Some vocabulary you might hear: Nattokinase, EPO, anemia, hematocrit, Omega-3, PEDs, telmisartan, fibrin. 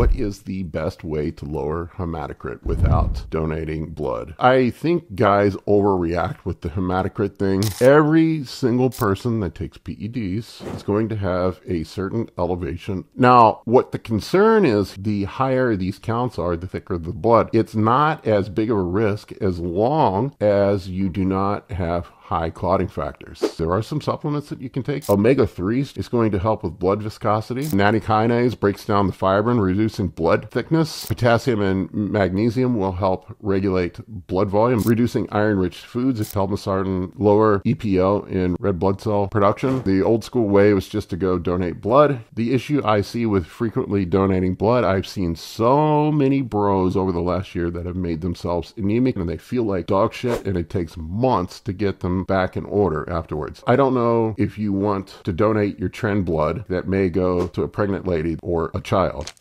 what is the best way to lower hematocrit without donating blood? I think guys overreact with the hematocrit thing. Every single person that takes PEDs is going to have a certain elevation. Now, what the concern is, the higher these counts are, the thicker the blood. It's not as big of a risk as long as you do not have high clotting factors. There are some supplements that you can take. Omega-3 is going to help with blood viscosity. Nattokinase breaks down the fibrin, reducing blood thickness. Potassium and magnesium will help regulate blood volume, reducing iron-rich foods. Telmisartan, lower EPO in red blood cell production. The old school way was just to go donate blood. The issue I see with frequently donating blood, I've seen so many bros over the last year that have made themselves anemic and they feel like dog shit, and it takes months to get them back in order afterwards. I don't know if you want to donate your trend blood that may go to a pregnant lady or a child.